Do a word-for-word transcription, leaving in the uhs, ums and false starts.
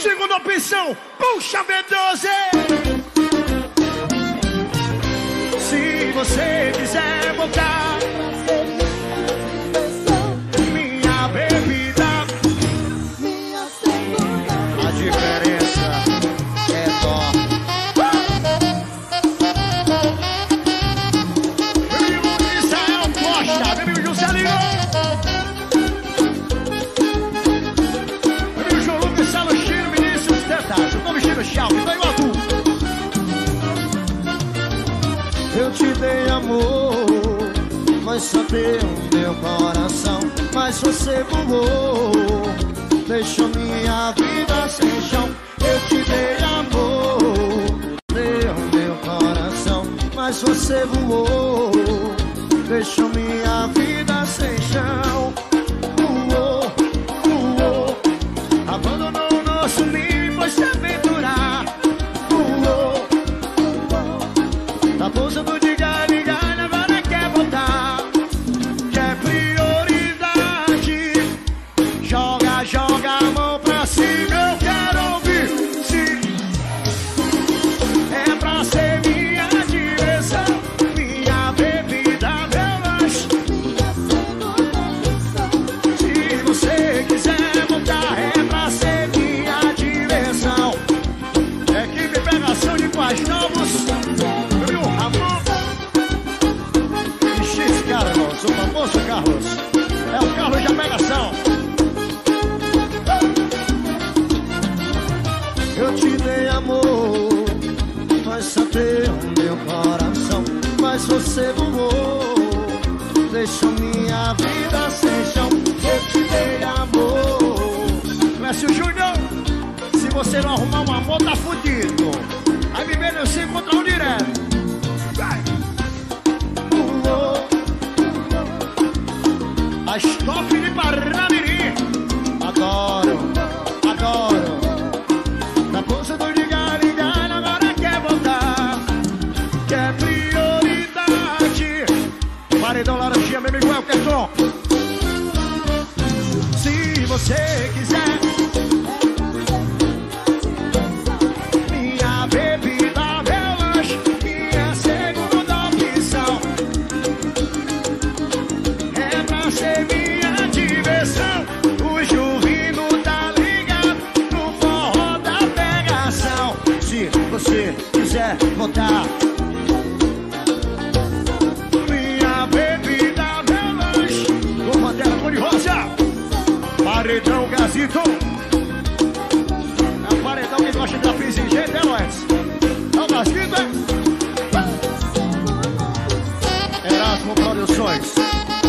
Segunda opção, puxa B doze. Se você quiser voltar, minha bebida, minha segunda. A diferença é dó. Meu amigo Israel Costa, meu amigo Juscelino. Eu te dei amor, mas só deu meu coração. Mas você voou, deixou minha vida sem chão. Eu te dei amor, deu meu coração. Mas você voou, deixou minha vida sem chão. Voou, voou, abandonou o nosso ninho, pois também você voou, deixou minha vida sem chão. Eu te dei amor. Mestre Júnior, se você não arrumar um amor, tá fudido. Aí me vem, eu sei encontrar um direto. Vai. Voou, a stop de Parnamirim. Adoro, adoro. Na bolsa do ligar, ligar, agora quer voltar. Quer brilhar. Paredão laranjinha, meu amigo Elkerson. Se você quiser, minha bebida, meu lanche, minha segunda opção. É pra ser minha diversão. O Juvino tá ligado no forró da pegação. Se você quiser voltar, paredão Gazito. É o paredão que gosta de tapis em jeito, é nós. É o Gazito, é? Erasmo Produções.